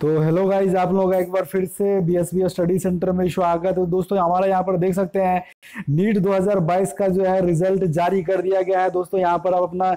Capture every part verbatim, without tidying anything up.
तो hello guys, आप लोग एक बार फिर से बीएसबी स्टडी सेंटर में स्वागत। तो दोस्तों हमारा यहाँ पर देख सकते हैं नीट दो हज़ार बाईस का जो है रिजल्ट जारी कर दिया गया है। दोस्तों यहाँ पर आप अपना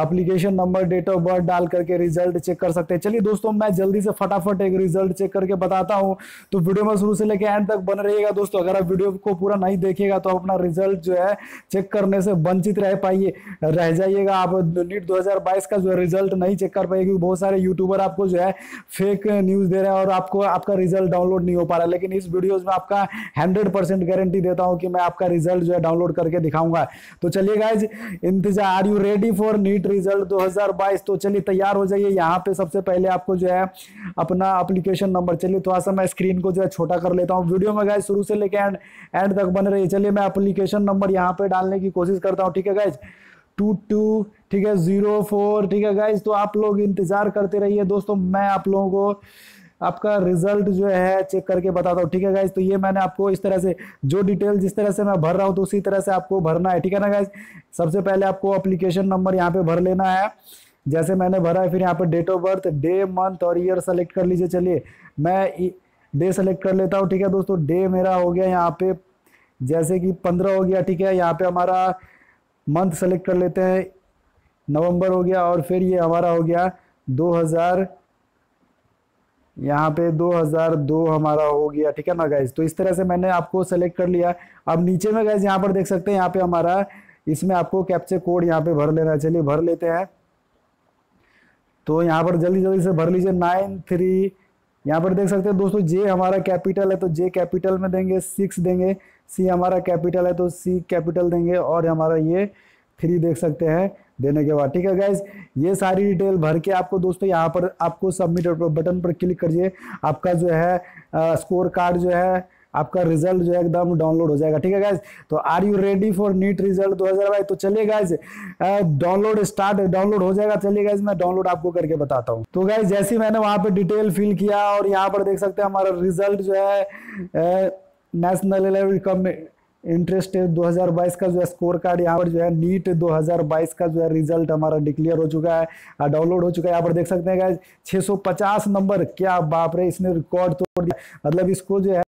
application number, date of birth डाल करके रिजल्ट चेक कर सकते हैं। चलिए दोस्तों मैं जल्दी से फटाफट एक रिजल्ट चेक करके बताता हूँ, तो वीडियो में शुरू से लेकर एंड तक बन रहिएगा। दोस्तों अगर आप वीडियो को पूरा नहीं देखेगा तो अपना रिजल्ट जो है चेक करने से वंचित रह पाइए रह जाइएगा। आप नीट दो हज़ार बाईस का जो है रिजल्ट नहीं चेक कर पाएगी। बहुत सारे यूट्यूबर आपको जो है फेक न्यूज दे रहे हैं और आपको आपका रिजल्ट डाउनलोड नहीं हो पा रहा है, लेकिन इस वीडियोस में आपका हंड्रेड परसेंट गारंटी देता हूं कि मैं आपका रिजल्ट जो है डाउनलोड करके दिखाऊंगा। तो चलिए गाइज, इंतजार, are you ready for NEET result दो हज़ार बाईस? तो चलिए तैयार हो जाइए। यहाँ पे सबसे पहले आपको जो है अपना एप्लीकेशन नंबर, चलिए थोड़ा सा मैं स्क्रीन को जो है छोटा कर लेता हूँ। वीडियो में गाइज शुरू से लेकर एंड एंड तक बन रही है। चलिए मैं एप्लीकेशन नंबर यहाँ पे डालने की कोशिश करता हूँ। ठीक है गाइज, टू टू ठीक है, जीरो फोर ठीक है गाइज। तो आप लोग इंतज़ार करते रहिए। दोस्तों मैं आप लोगों को आपका रिजल्ट जो है चेक करके बताता हूँ। ठीक है गाइज, तो ये मैंने आपको इस तरह से जो डिटेल जिस तरह से मैं भर रहा हूँ तो उसी तरह से आपको भरना है। ठीक है ना गाइज, सबसे पहले आपको एप्लीकेशन नंबर यहाँ पे भर लेना है जैसे मैंने भरा है। फिर यहाँ पर date of birth, day, month और ईयर सेलेक्ट कर लीजिए। चलिए मैं डे सेलेक्ट कर लेता हूँ। ठीक है दोस्तों, डे मेरा हो गया यहाँ पे जैसे कि पंद्रह हो गया। ठीक है, यहाँ पर हमारा मंथ सेलेक्ट कर लेते हैं, नवंबर हो गया। और फिर ये हमारा हो गया दो हज़ार, यहाँ पे दो हज़ार दो हमारा हो गया। ठीक है ना गाइज, तो इस तरह से मैंने आपको सेलेक्ट कर लिया। अब नीचे में गाइज यहाँ पर देख सकते हैं, यहाँ पे हमारा इसमें आपको कैप्चा कोड यहाँ पे भर लेना है। चलिए भर लेते हैं, तो यहाँ पर जल्दी जल्दी से भर लीजिए। नाइन थ्री यहाँ पर देख सकते हैं दोस्तों, जे हमारा कैपिटल है तो जे कैपिटल में देंगे, सिक्स देंगे। सी हमारा कैपिटल है तो सी कैपिटल देंगे, और हमारा ये थ्री देख सकते हैं देने के बाद। ठीक है गाइज, ये सारी डिटेल भर के आपको दोस्तों यहाँ पर आपको सबमिट बटन पर क्लिक करिए। आपका जो है आ, स्कोर कार्ड जो है, आपका रिजल्ट जो है एकदम डाउनलोड हो जाएगा। ठीक है गाइज, तो are you ready for NEET result दो हज़ार बाईस? तो चलिए गाइज डाउनलोड स्टार्ट डाउनलोड हो जाएगा। चलिए गाइज मैं डाउनलोड आपको करके बताता हूँ। तो गाइज जैसे ही मैंने वहाँ पे डिटेल फिल किया और यहाँ पर देख सकते हैं हमारा रिजल्ट जो है नेशनल लेवल कम इंटरेस्ट दो हज़ार बाईस का जो है स्कोर कार्ड, यहाँ पर जो है नीट दो हज़ार बाईस का जो है रिजल्ट हमारा डिक्लेयर हो चुका है, डाउनलोड हो चुका है। यहाँ पर देख सकते हैं गाइज छः सौ पचास नंबर, क्या बाप रे, इसने रिकॉर्ड तोड़ दिया। मतलब इसको जो है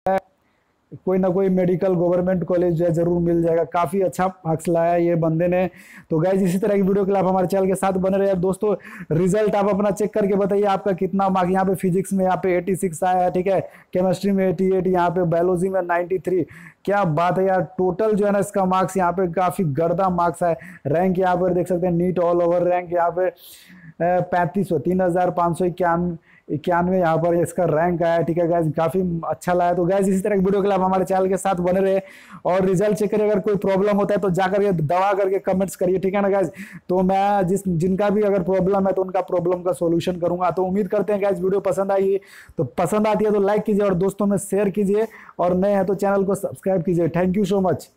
कोई ना कोई मेडिकल गवर्नमेंट कॉलेज जो है जरूर मिल जाएगा। काफ़ी अच्छा मार्क्स लाया ये बंदे ने। तो गाइज इसी तरह की वीडियो के लिए आप हमारे चैनल के साथ बने रहे। दोस्तों रिजल्ट आप अपना चेक करके बताइए आपका कितना मार्क्स। यहाँ पे फिजिक्स में यहाँ पे छियासी आया है, ठीक है, केमिस्ट्री में अठासी, यहाँ पे बायोलॉजी में तिरानवे। क्या बात है यार, टोटल जो है ना इसका मार्क्स यहाँ पे काफ़ी गर्दा मार्क्स है। रैंक यहाँ पर देख सकते हैं, नीट ऑल ओवर रैंक यहाँ पे पैंतीस सौ तीन हज़ार पाँच सौ इक्यानवे इक्यानवे यहाँ पर इसका रैंक आया। ठीक है गाइज, काफ़ी अच्छा लगा। तो गाइज इसी तरह की वीडियो के लिए आप हमारे चैनल के साथ बने रहे और रिजल्ट चेक करिए। अगर कोई प्रॉब्लम होता है तो जाकर के दवा करके कमेंट्स करिए। ठीक है ना गाइज, तो मैं जिस जिनका भी अगर प्रॉब्लम है तो उनका प्रॉब्लम का सोल्यूशन करूँगा। तो उम्मीद करते हैं गाइज वीडियो पसंद आई, तो पसंद आती है तो लाइक कीजिए और दोस्तों में शेयर कीजिए, और नए हैं तो चैनल को सब्सक्राइब कीजिए। Thank you so much.